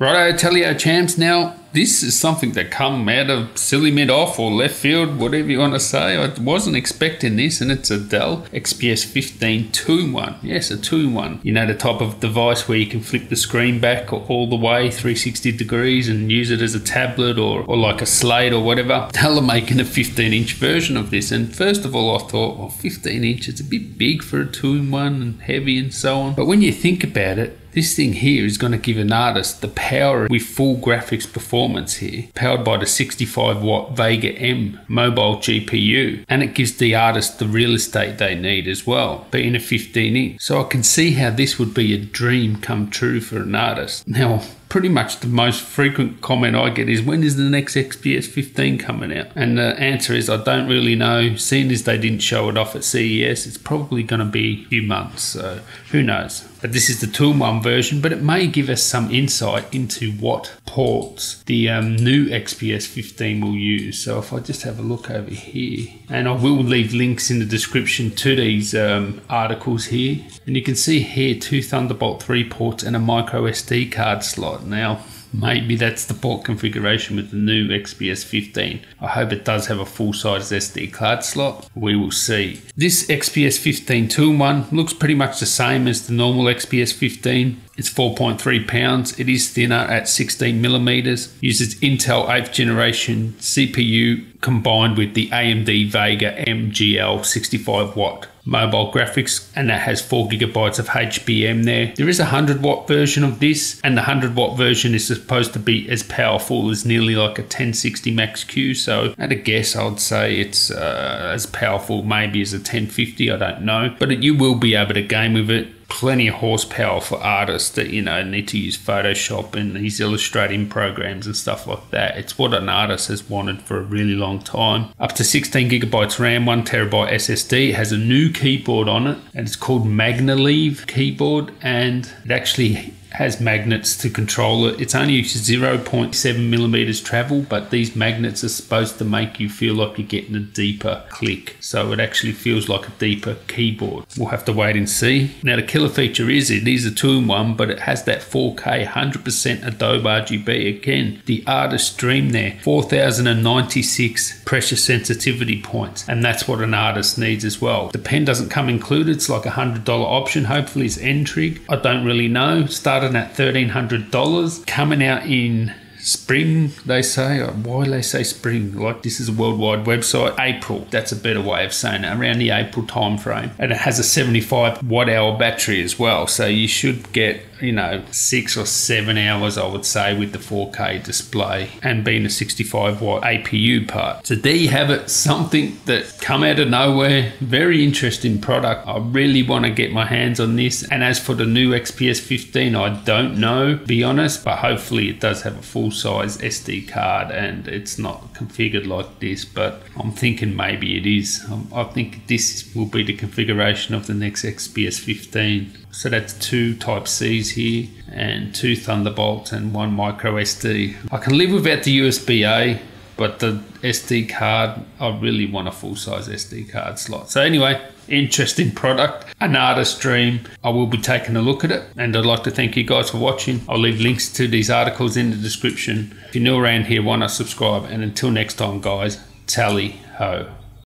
Righto, tally-ho champs. Now, this is something that come out of silly mid-off or left field, whatever you want to say. I wasn't expecting this, and it's a Dell XPS 15 2-in-1. Yes, a 2-in-1. You know, the type of device where you can flip the screen back all the way 360 degrees and use it as a tablet or like a slate or whatever. Dell are making a 15-inch version of this, and first of all, I thought, well, 15-inch, it's a bit big for a 2-in-1 and heavy and so on. But when you think about it, this thing here is going to give an artist the power with full graphics performance here, powered by the 65-watt Vega M mobile GPU, and it gives the artist the real estate they need as well, being a 15-inch. So I can see how this would be a dream come true for an artist. Now, pretty much the most frequent comment I get is, when is the next XPS 15 coming out? And the answer is, I don't really know. Seeing as they didn't show it off at CES, it's probably going to be a few months, so who knows. But this is the 2-in-1 version, but it may give us some insight into what ports the new XPS 15 will use. So if I just have a look over here, and I will leave links in the description to these articles here, and you can see here 2 Thunderbolt 3 ports and a micro SD card slot. Now, maybe that's the port configuration with the new XPS 15. I hope it does have a full-size SD card slot. We will see. This XPS 15 2-in-1 looks pretty much the same as the normal XPS 15. It's 4.3 pounds. It is thinner at 16 millimeters. Uses Intel 8th generation CPU combined with the AMD Vega MGL 65-watt mobile graphics, and that has 4 GB of HBM there. There is a 100-watt version of this, and the 100-watt version is supposed to be as powerful as nearly like a 1060 Max Q. So at a guess, I'd say it's as powerful maybe as a 1050. I don't know, but you will be able to game with it. Plenty of horsepower for artists that, you know, need to use Photoshop and these illustrating programs and stuff like that. It's what an artist has wanted for a really long time. Up to 16 GB RAM, 1 TB SSD. It has a new keyboard on it, and it's called MagnaLeave keyboard, and it actually has magnets to control it. It's only 0.7 millimeters travel, but these magnets are supposed to make you feel like you're getting a deeper click. So it actually feels like a deeper keyboard. We'll have to wait and see. Now, the killer feature is it is a 2-in-1, but it has that 4K 100% Adobe RGB. Again, the artist's dream there. 4096 pressure sensitivity points, and that's what an artist needs as well. The pen doesn't come included. It's like a $100 option. Hopefully it's n trig. I don't really know. Starting at $1,300, coming out in spring, they say. Why they say spring? Like, this is a worldwide website. April, that's a better way of saying it, around the April time frame. And it has a 75-watt-hour battery as well, so you should get, you know, 6 or 7 hours, I would say, with the 4K display and being a 65-watt APU part. So there you have it, something that come out of nowhere. Very interesting product. I really want to get my hands on this. And as for the new XPS 15, I don't know, to be honest, but hopefully it does have a full-size SD card and it's not configured like this, but I'm thinking maybe it is. I think this will be the configuration of the next XPS 15. So that's 2 Type-Cs here, and 2 Thunderbolts and 1 micro SD. I can live without the USB-A, but the SD card, I really want a full-size SD card slot. So anyway, interesting product, an artist's dream. I will be taking a look at it, and I'd like to thank you guys for watching. I'll leave links to these articles in the description. If you're new around here, why not subscribe? And until next time, guys, tally ho.